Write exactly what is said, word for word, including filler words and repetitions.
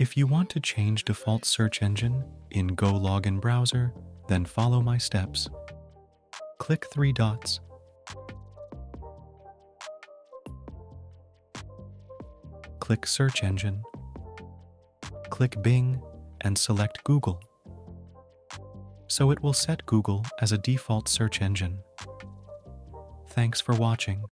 If you want to change default search engine in GoLogin browser, then follow my steps. Click three dots. Click Search Engine. Click Bing and select Google. So it will set Google as a default search engine. Thanks for watching.